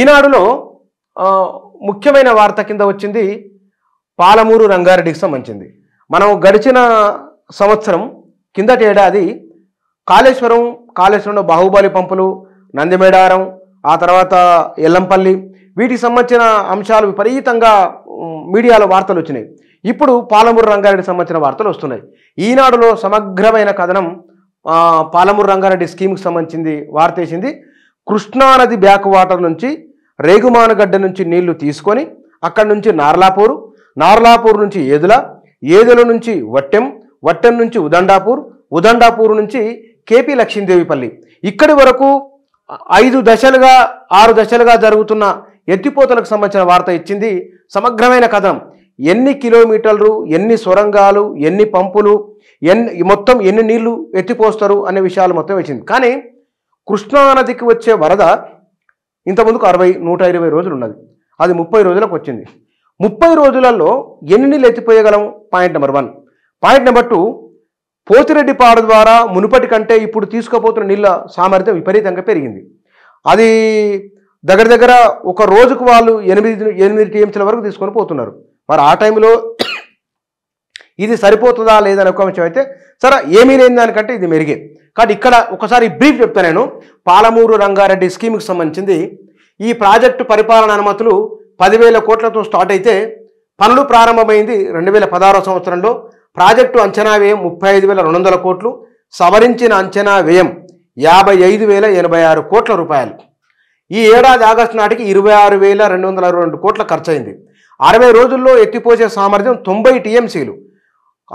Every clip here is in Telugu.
ఈనాడులో ముఖ్యమైన వార్త కింద వచ్చింది పాలమూరు రంగారెడ్డికి సంబంధించింది. మనం గడిచిన సంవత్సరం కిందటి ఏడాది కాళేశ్వరంలో బాహుబలి పంపులు, నందిమేడారం, ఆ తర్వాత ఎల్లంపల్లి, వీటికి సంబంధించిన అంశాలు విపరీతంగా మీడియాలో వార్తలు వచ్చినాయి. ఇప్పుడు పాలమూరు రంగారెడ్డికి సంబంధించిన వార్తలు వస్తున్నాయి. ఈనాడులో సమగ్రమైన కథనం పాలమూరు రంగారెడ్డి స్కీమ్కి సంబంధించింది వార్త వేసింది. కృష్ణానది బ్యాక్ వాటర్ నుంచి రేగుమానగడ్డ నుంచి నీళ్లు తీసుకొని అక్కడి నుంచి నార్లాపూరు, నార్లాపూర్ నుంచి ఏదుల, ఏదుల నుంచి వట్టెం, వట్టెం నుంచి ఉదండాపూర్, ఉదండాపూర్ నుంచి కేపీ లక్ష్మీదేవిపల్లి, ఇక్కడి వరకు 5 దశలుగా 6 దశలుగా జరుగుతున్న ఎత్తిపోతలకు సంబంధించిన వార్త ఇచ్చింది సమగ్రమైన కథనం. ఎన్ని కిలోమీటర్లు, ఎన్ని సొరంగాలు, ఎన్ని పంపులు, మొత్తం ఎన్ని నీళ్లు ఎత్తిపోస్తారు అనే విషయాలు మొత్తం వచ్చింది. కానీ కృష్ణానదికి వచ్చే వరద ఇంతకుముందుకు 120 రోజులు ఉన్నది, అది 30 రోజులకు వచ్చింది. 30 రోజులలో ఎన్ని నీళ్ళు ఎత్తిపోయగలం? Point number 1. Point number 2, Pothireddypadu ద్వారా మునుపటి కంటే ఇప్పుడు తీసుకుపోతున్న నీళ్ళ సామర్థ్యం విపరీతంగా పెరిగింది. అది దగ్గర ఒక రోజుకు వాళ్ళు 8 టీఎంసీల వరకు తీసుకొని పోతున్నారు. మరి ఆ టైంలో ఇది సరిపోతుందా లేదని ఒక అంశం అయితే సరే, ఏమీ లేని దానికంటే ఇది మెరిగే. కాబట్టి ఇక్కడ ఒకసారి బ్రీఫ్ చెప్తాను నేను. పాలమూరు రంగారెడ్డి స్కీమ్కి సంబంధించింది ఈ ప్రాజెక్టు పరిపాలన అనుమతులు 10,000 కోట్లతో స్టార్ట్ అయితే పనులు ప్రారంభమైంది 2016 సంవత్సరంలో. ప్రాజెక్టు అంచనా వ్యయం 35,200 కోట్లు, సవరించిన అంచనా వ్యయం 55,086 కోట్ల రూపాయలు. ఈ ఏడాది ఆగస్టు నాటికి 26,222 కోట్ల ఖర్చయింది. 60 రోజుల్లో ఎత్తిపోసే సామర్థ్యం 90 టీఎంసీలు.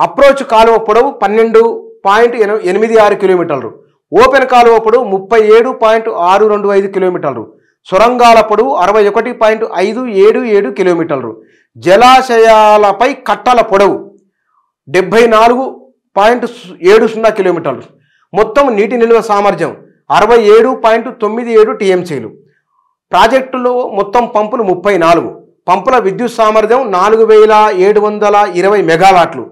అప్రోచ్ కాలువ పొడవు 12.86 కిలోమీటర్లు, ఓపెన్ కాలువ పొడవు 37.625 కిలోమీటర్లు, సొరంగాల పొడవు 61.577 కిలోమీటర్లు, జలాశయాలపై కట్టల పొడవు 74.70 కిలోమీటర్లు, మొత్తం నీటి నిల్వ సామర్థ్యం 67.97 టీఎంసీలు, ప్రాజెక్టులో మొత్తం పంపులు 34, పంపుల విద్యుత్ సామర్థ్యం 4,720 మెగావాట్లు,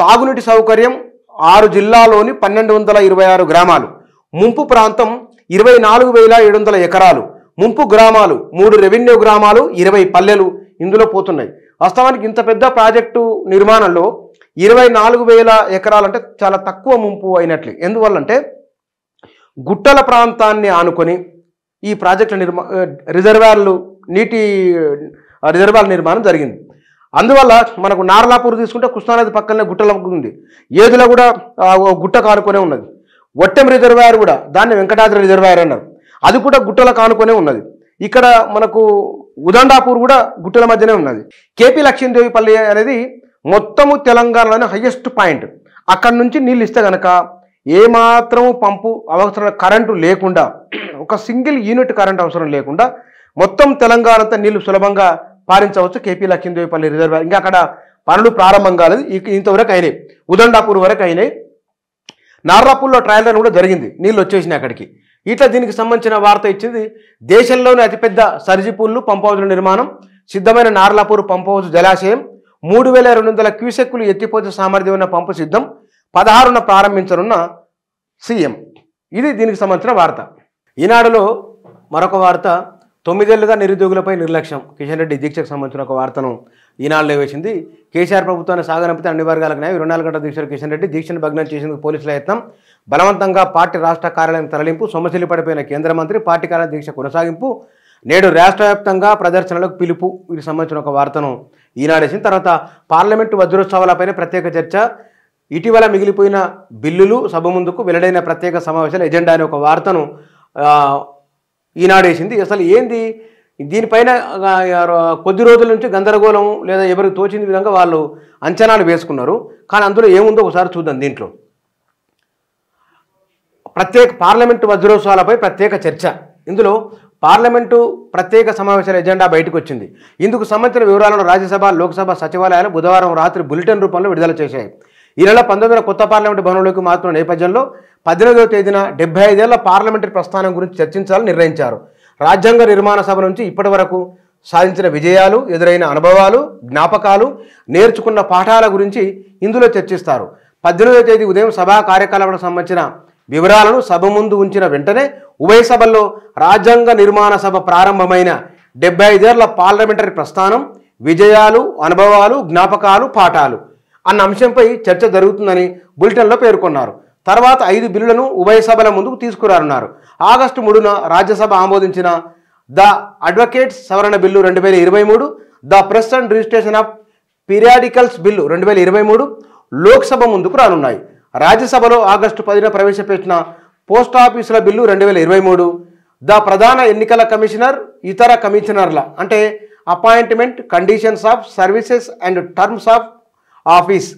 తాగునీటి సౌకర్యం 6 జిల్లాలోని 1,226 గ్రామాలు, ముంపు ప్రాంతం 24,700 ఎకరాలు, ముంపు గ్రామాలు 3 రెవెన్యూ గ్రామాలు, 20 పల్లెలు ఇందులో పోతున్నాయి. వాస్తవానికి ఇంత పెద్ద ప్రాజెక్టు నిర్మాణంలో 24,000 ఎకరాలు అంటే చాలా తక్కువ ముంపు అయినట్లు. ఎందువల్లంటే గుట్టల ప్రాంతాన్ని ఆనుకొని ఈ ప్రాజెక్టు రిజర్వాయర్ల నిర్మాణం జరిగింది. అందువల్ల మనకు నార్లాపూర్ తీసుకుంటే కృష్ణానది పక్కనే గుట్టల ఉంది, ఏదుల కూడా గుట్ట కానుకొనే ఉన్నది, వట్టెం రిజర్వాయర్ కూడా, దాన్ని వెంకటాద్రి రిజర్వాయర్ అన్నారు, అది కూడా గుట్టల కానుకొనే ఉన్నది. ఇక్కడ మనకు ఉదండాపూర్ కూడా గుట్టల మధ్యనే ఉన్నది. కేపీ లక్ష్మీదేవిపల్లి అనేది మొత్తము తెలంగాణలోని హైయెస్ట్ పాయింట్. అక్కడి నుంచి నీళ్ళు ఇస్తే కనుక ఏమాత్రము పంపు అవసరం, కరెంటు లేకుండా, ఒక సింగిల్ యూనిట్ కరెంట్ అవసరం లేకుండా మొత్తం తెలంగాణతో నీళ్లు సులభంగా పారించవచ్చు కేపీ లక్ష్మీదేవిపల్లి రిజర్వాయర్. ఇంకా అక్కడ పనులు ప్రారంభం కాలేదు, ఇంతవరకు అయినాయి, ఉదండాపూర్ వరకు అయినాయి. నార్లాపూర్లో ట్రయల్ రన్ కూడా జరిగింది, నీళ్ళు వచ్చేసినాయి అక్కడికి. ఇట్లా దీనికి సంబంధించిన వార్త ఇచ్చింది. దేశంలోని అతిపెద్ద సర్జిపూల్లు పంప్ హౌజుల నిర్మాణం, సిద్ధమైన నార్లాపూర్ పంప్ హౌజ్ జలాశయం, 3,200 క్యూసెక్కులు ఎత్తిపోతే సామర్థ్యం ఉన్న పంపు సిద్ధం, 16న ప్రారంభించనున్న సీఎం. ఇది దీనికి సంబంధించిన వార్త. ఈనాడులో మరొక వార్త, 9 ఏళ్లుగా నిరుద్యోగులపై నిర్లక్ష్యం, కిషన్ రెడ్డి దీక్షకు సంబంధించిన ఒక వార్తను ఈనాడులో వేసింది. కేసీఆర్ ప్రభుత్వాన్ని సాగనంపితే అన్ని వర్గాలకు న్యాయం, 24 గంటల దీక్షలు కిషన్ రెడ్డి, దీక్షను భగ్నం చేసేందుకు పోలీసుల యత్నం, బలవంతంగా పార్టీ రాష్ట్ర కార్యాలయం తరలింపు, సొమ్మసిల్లి పడిపోయిన కేంద్ర మంత్రి, పార్టీ కార్యాలయ దీక్ష కొనసాగింపు, నేడు రాష్ట్ర ప్రదర్శనలకు పిలుపు, వీటికి సంబంధించిన ఒక వార్తను ఈనాడేసిన తర్వాత పార్లమెంటు వజ్రోత్సవాలపైన ప్రత్యేక చర్చ, ఇటీవల మిగిలిపోయిన బిల్లులు సభ ముందుకు వెల్లడైన ప్రత్యేక సమావేశాల ఎజెండా అనే ఒక వార్తను ఈనాడేసింది. అసలు ఏంది దీనిపైన కొద్ది రోజుల నుంచి గందరగోళం, లేదా ఎవరికి తోచిన విధంగా వాళ్ళు అంచనాలు వేసుకున్నారు. కానీ అందులో ఏముందో ఒకసారి చూద్దాం. దీంట్లో ప్రత్యేక పార్లమెంటు వజ్రోత్సవాలపై ప్రత్యేక చర్చ, ఇందులో పార్లమెంటు ప్రత్యేక సమావేశాల ఎజెండా బయటకు వచ్చింది. ఇందుకు సంబంధించిన వివరాలను రాజ్యసభ, లోక్సభ సచివాలయాలు బుధవారం రాత్రి బులెటిన్ రూపంలో విడుదల చేశాయి. ఈ నెల 19న కొత్త పార్లమెంటు భవనంలోకి మారుతున్న నేపథ్యంలో 18వ తేదీన 75 ఏళ్ల పార్లమెంటరీ ప్రస్థానం గురించి చర్చించాలని నిర్ణయించారు. రాజ్యాంగ నిర్మాణ సభ నుంచి ఇప్పటి వరకు సాధించిన విజయాలు, ఎదురైన అనుభవాలు, జ్ఞాపకాలు, నేర్చుకున్న పాఠాల గురించి ఇందులో చర్చిస్తారు. 18వ తేదీ ఉదయం సభా కార్యకలాపాలకు సంబంధించిన వివరాలను సభ ముందు ఉంచిన వెంటనే ఉభయ సభల్లో రాజ్యాంగ నిర్మాణ సభ ప్రారంభమైన 75 ఏళ్ల పార్లమెంటరీ ప్రస్థానం విజయాలు అనుభవాలు జ్ఞాపకాలు పాఠాలు అన్న అంశంపై చర్చ జరుగుతుందని బులెటిన్లో పేర్కొన్నారు। తర్వాత 5 బిల్లులను ఉభయ సభల ముందుకు తీసుకురానున్నారు। ఆగస్టు 3న రాజ్యసభ ఆమోదించిన ద అడ్వకేట్స్ సవరణ bill 2023, the press and registration of periodicals bill 2023 Lok Sabha ముందుకు రానున్నాయి। రాజ్యసభలో ఆగస్టు 10న ప్రవేశపెట్టిన పోస్ట్ ఆఫీసుల బిల్లు 2023, ద ప్రధాన ఎన్నికల కమిషనర్ ఇతర కమిషనర్ల అంటే appointment conditions of services and terms of office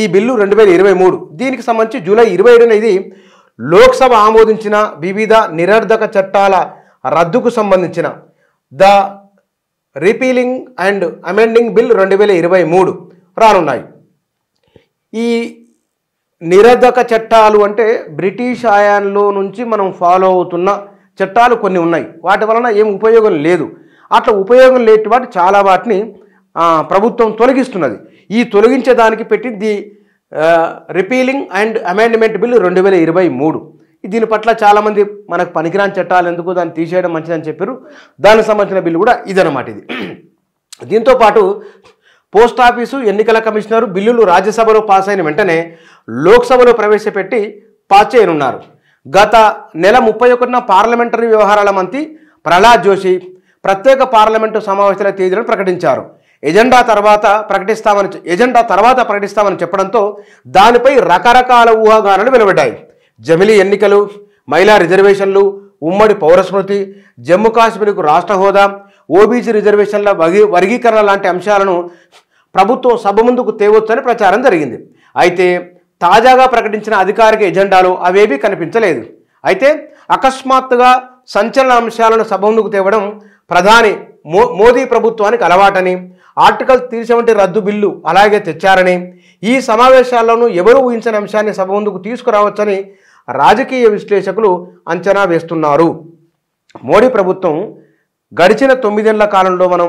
ఈ బిల్లు 2023 దీనికి సంబంధించి జూలై 27న ఇది లోక్సభ ఆమోదించిన వివిధ నిరర్ధక చట్టాల రద్దుకు సంబంధించిన the repealing and amending bill 2023 రానున్నాయి। ఈ నిరర్ధక చట్టాలు అంటే బ్రిటిష్ హయాంలో నుంచి మనం ఫాలో అవుతున్న చట్టాలు కొన్ని ఉన్నాయి, వాటి వలన ఏం ఉపయోగం లేదు, అట్లా ఉపయోగం లేని వాటి చాలా వాటిని ప్రభుత్వం తొలగిస్తున్నది। ఈ తొలగించేదానికి పెట్టింది the repealing and amendment bill 2023 దీని పట్ల చాలామంది మనకు పనికిరాని చట్టాలు ఎందుకు దాన్ని తీసేయడం మంచిదని చెప్పారు, దానికి సంబంధించిన బిల్లు కూడా ఇదన్నమాట ఇది। దీంతోపాటు పోస్ట్ ఆఫీసు ఎన్నికల కమిషనరు బిల్లులు రాజ్యసభలో పాస్ అయిన వెంటనే లోక్సభలో ప్రవేశపెట్టి పాస్ చేయనున్నారు। గత నెల 31న పార్లమెంటరీ వ్యవహారాల మంత్రి ప్రహ్లాద్ జోషి ప్రత్యేక పార్లమెంటు సమావేశాల తేదీలను ప్రకటించారు। ఎజెండా తర్వాత ప్రకటిస్తామని చెప్పడంతో దానిపై రకరకాల ఊహాగానాలు వెలువడ్డాయి। జమిలీ ఎన్నికలు, మహిళా రిజర్వేషన్లు, ఉమ్మడి పౌరస్మృతి, జమ్మూ కాశ్మీర్కు రాష్ట్ర హోదా, ఓబీసీ రిజర్వేషన్ల వర్గీకరణ లాంటి అంశాలను ప్రభుత్వం సభ ముందుకు తేవచ్చని ప్రచారం జరిగింది। అయితే తాజాగా ప్రకటించిన అధికారిక ఎజెండాలో అవేవీ కనిపించలేదు। అయితే అకస్మాత్తుగా సంచలన అంశాలను సభ ముందుకు తేవడం ప్రధాని మోదీ ప్రభుత్వానికి అలవాటని, ఆర్టికల్ 370 రద్దు బిల్లు అలాగే తెచ్చారని, ఈ సమావేశాల్లోనూ ఎవరూ ఊహించని అంశాన్ని సభ ముందుకు తీసుకురావచ్చని రాజకీయ విశ్లేషకులు అంచనా వేస్తున్నారు। మోడీ ప్రభుత్వం గడిచిన 9 ఏళ్ల కాలంలో మనం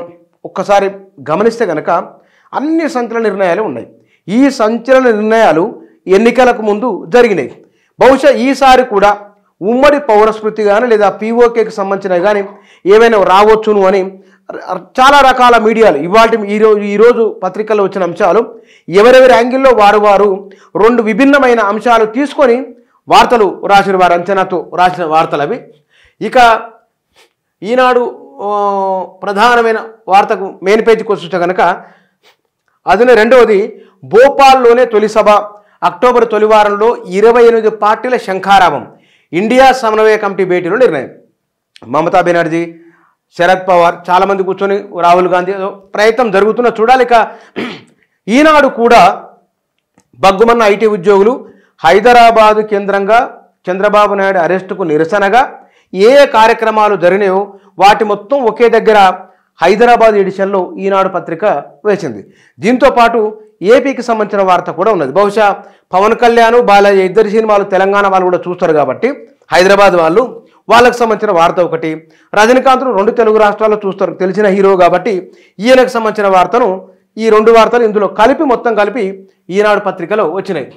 ఒక్కసారి గమనిస్తే కనుక అన్ని సంచలన నిర్ణయాలు ఉన్నాయి। ఈ సంచలన నిర్ణయాలు ఎన్నికలకు ముందు జరిగినాయి। బహుశా ఈసారి కూడా ఉమ్మడి పౌరస్మృతి కానీ లేదా పీఓకేకి సంబంధించినవి కానీ ఏమైనా రావచ్చును అని చాలా రకాల మీడియాలు ఈరోజు పత్రికల్లో వచ్చిన అంశాలు ఎవరెవరి యాంగిల్లో వారు 2 విభిన్నమైన అంశాలు తీసుకొని వార్తలు రాసిన వారు అంచనాతో రాసిన వార్తలు అవి। ఇక ఈనాడు ప్రధానమైన వార్తకు మెయిన్ పేజీకి వస్తుంటే కనుక అదనే రెండవది భోపాల్లోనే తొలి సభ, అక్టోబర్ 1 వారంలో 28 పార్టీల శంఖారావం, ఇండియా సమన్వయ కమిటీ భేటీలో నిర్ణయం, మమతా బెనర్జీ, శరద్ పవార్ చాలామంది కూర్చొని, రాహుల్ గాంధీ ప్రయత్నం జరుగుతున్న చూడాలి। ఇక ఈనాడు కూడా బగ్గుమన్న ఐటీ ఉద్యోగులు హైదరాబాదు కేంద్రంగా చంద్రబాబు నాయుడు అరెస్టుకు నిరసనగా ఏ కార్యక్రమాలు జరిగినాయో వాటి మొత్తం ఒకే దగ్గర హైదరాబాద్ ఎడిషన్లో ఈనాడు పత్రిక వేసింది। దీంతోపాటు ఏపీకి సంబంధించిన వార్త కూడా ఉన్నది। బహుశా పవన్ కళ్యాణ్ బాలయ్య ఇద్దరి సినిమాలు తెలంగాణ వాళ్ళు కూడా చూస్తారు కాబట్టి హైదరాబాద్ వాళ్ళకు సంబంధించిన వార్త ఒకటి, రజనీకాంత్ను 2 తెలుగు రాష్ట్రాల్లో చూస్తారు తెలిసిన హీరో కాబట్టి ఈయనకు సంబంధించిన వార్తను ఈ 2 వార్తలు ఇందులో కలిపి మొత్తం కలిపి ఈనాడు పత్రికలో వచ్చినాయి।